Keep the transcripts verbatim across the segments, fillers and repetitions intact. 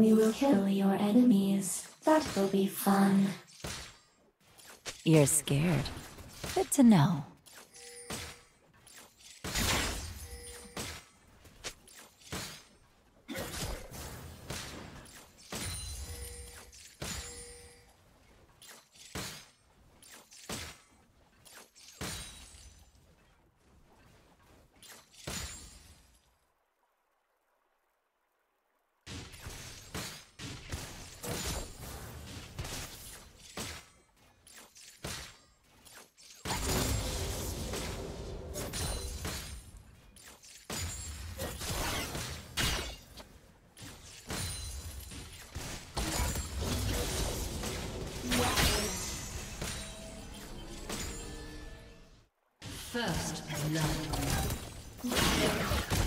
We will kill your enemies. That will be fun. You're scared. Good to know. First blood. Wow.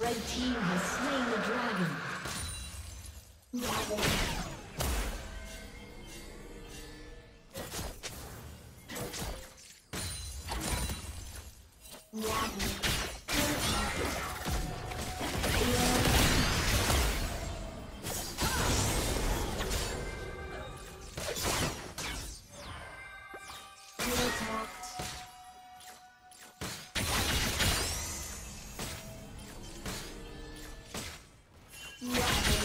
Red team has slain the dragon. Dragon. Dragon. Yeah.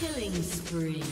Killing spree.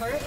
Turret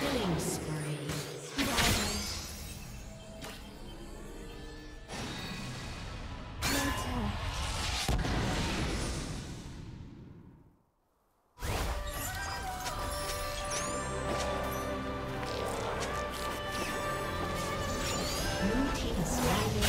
Killing spree. Blue team is standing.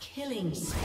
Killing spree.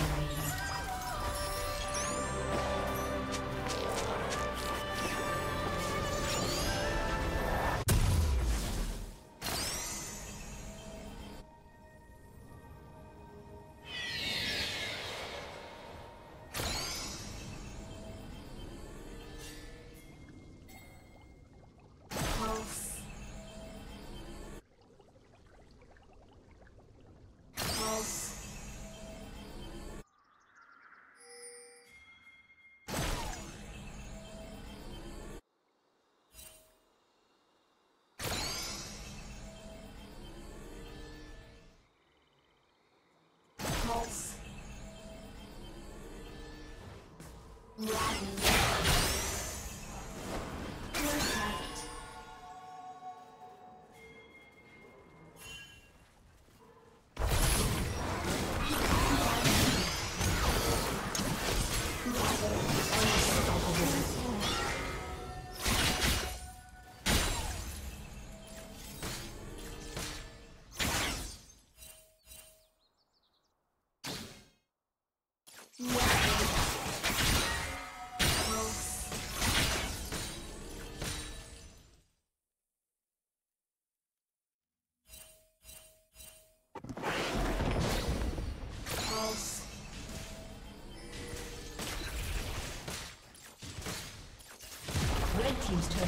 Right. Team's turret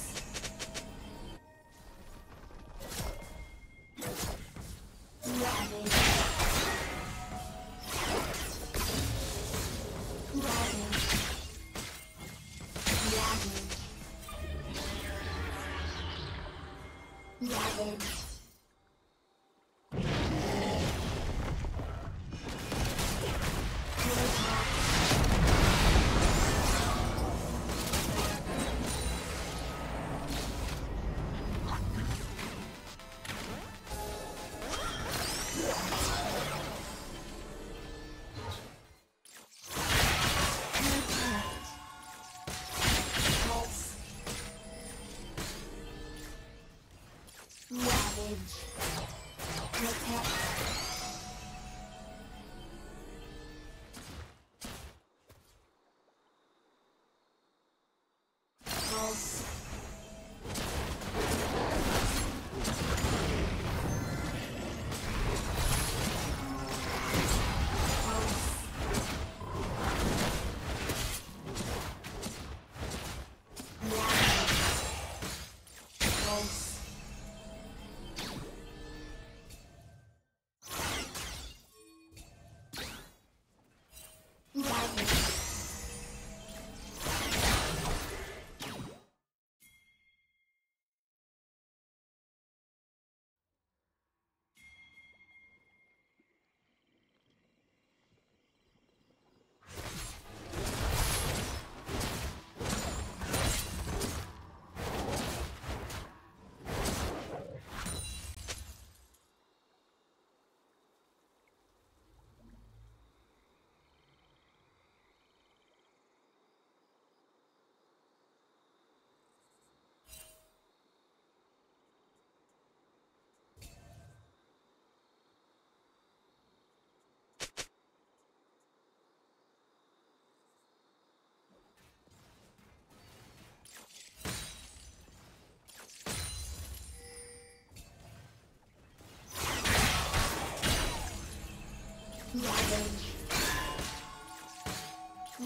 Ravage.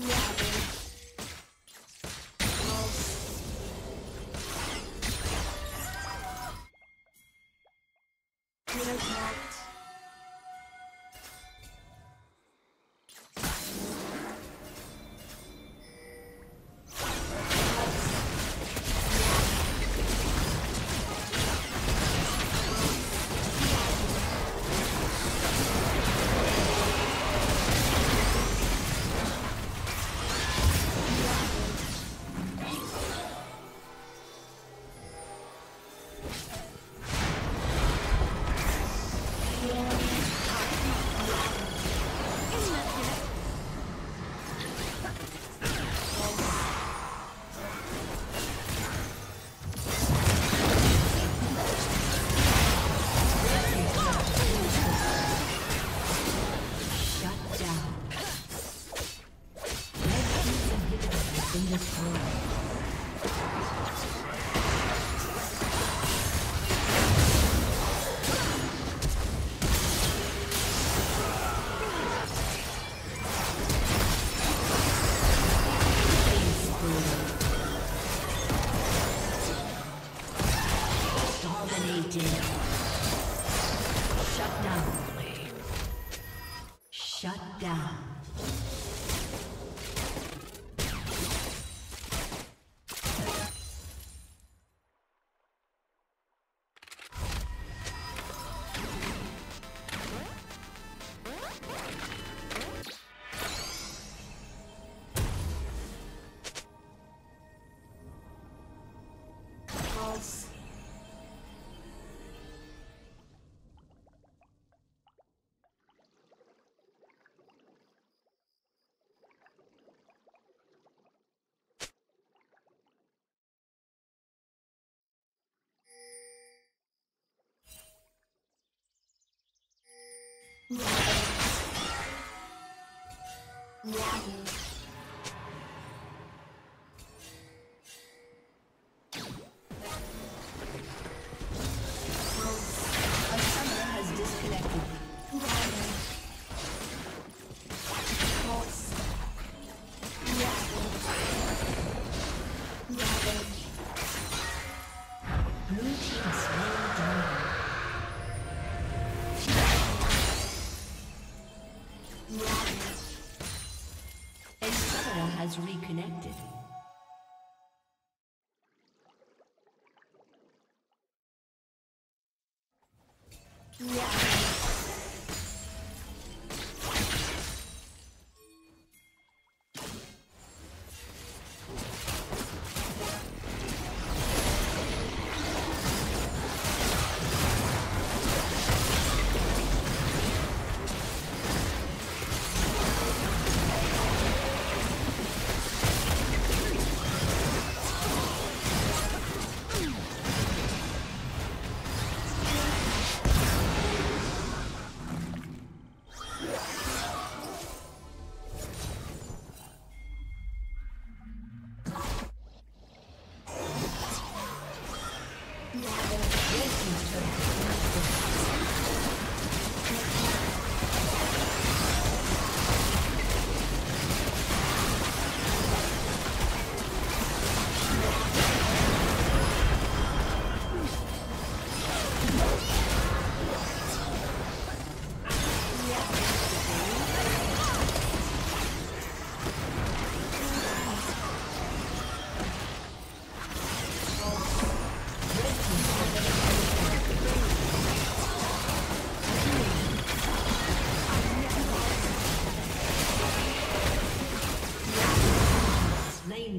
Ravage. Pulse. Protect. Ravage. Ravage. has reconnected. Yeah.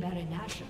Baron Asher.